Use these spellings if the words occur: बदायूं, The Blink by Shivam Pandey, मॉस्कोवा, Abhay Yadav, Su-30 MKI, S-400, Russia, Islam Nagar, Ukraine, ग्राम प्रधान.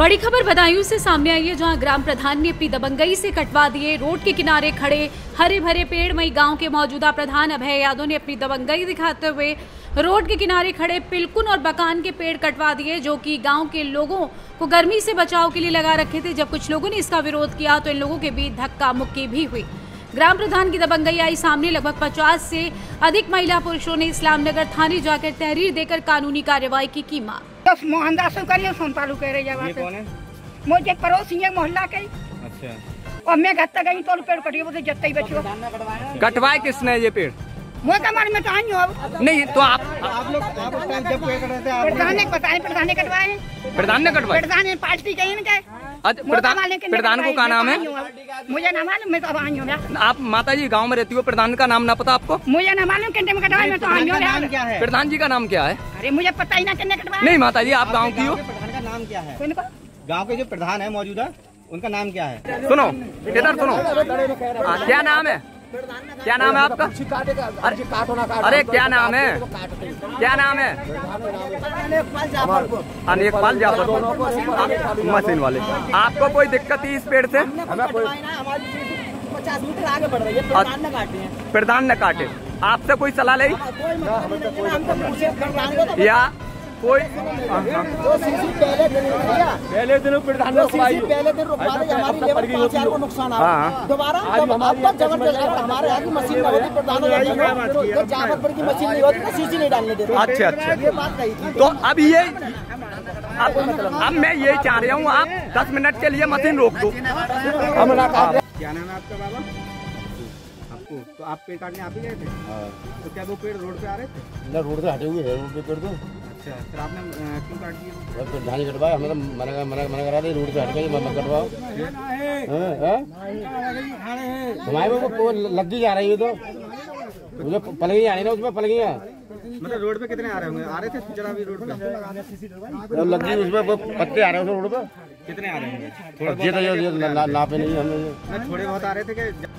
बड़ी खबर बदायूं से सामने आई है, जहां ग्राम प्रधान ने अपनी दबंगई से कटवा दिए रोड के किनारे खड़े हरे भरे पेड़। मई गांव के मौजूदा प्रधान अभय यादव ने अपनी दबंगई दिखाते हुए रोड के किनारे खड़े पिलकुन और बकान के पेड़ कटवा दिए, जो कि गांव के लोगों को गर्मी से बचाव के लिए लगा रखे थे। जब कुछ लोगों ने इसका विरोध किया तो इन लोगों के बीच धक्का मुक्की भी हुई। ग्राम प्रधान की दबंगई आई सामने। लगभग 50 से अधिक महिला पुरुषों ने इस्लाम नगर थाने जाकर तहरीर देकर कानूनी कार्रवाई की मांग। मुझे पड़ोसी है मोहल्ला के। अच्छा। और मैं गत्ता गई तो पेड़ कटियो मुझे जत्ता ही बचो। कटवाए किसने ये पेड़? मैं कमर में तो आई हूँ। नहीं तो आप लोग जब पेड़ कटे थे प्रधान ने बताया, प्रधान ने कटवाए, प्रधान ने कटवाए, प्रधान ने पार्टी गई इनके। प्रधान को क्या नाम है? मुझे ना मालूम, मैं तो आई हूँ। आप माता जी गाँव में रहती हो, प्रधान का नाम ना पता आपको? मुझे ना मालूम किन्ने में कटवाए, मैं तो आई हूँ। प्रधान जी का नाम क्या है? अरे मुझे पता ही ना किन्ने कटवाए। नहीं माता जी आप गाँव की हो, प्रधान का नाम क्या है? गाँव के जो प्रधान है मौजूदा उनका नाम क्या है? सुनो इधर सुनो, क्या नाम है? क्या नाम है आपका? अरे क्या नाम है? क्या नाम है? अनेक पाल जाफर मशीन वाले। आपको कोई दिक्कत है इस पेड़ से? प्रधान न काटे, आपसे कोई सलाह ली या कोई? पहले दिनों प्रधान को। अच्छा अच्छा, तो अब ये अब मैं ये चाह रहा हूँ आप 10 मिनट के लिए मशीन रोक दो। क्या नाम है आपका बाबा? आपको तो आप पेड़ काटने आप ही गए थे, तो क्या वो पेड़ रोड पे आ रहे थे? ना रोड से हटे हुए है, रोड पे पेड़ दो। अच्छा, फिर आपने क्यों काट दिया? प्रधान कटवाया, हमने मना करा दी, रोड पे हट गई, मत कटवाओ। हमारे वो लद्दी जा रही है, तो मुझे पलगी आ रही ना, उसमें पलगी है। मतलब रोड पे कितने आ रहे होंगे? आ रहे थे जरा भी रोड पे लद्दी, उसमें पत्ते आ रहे हैं रोड पे। कितने आ रहे होंगे? थोड़े बहुत आ रहे थे।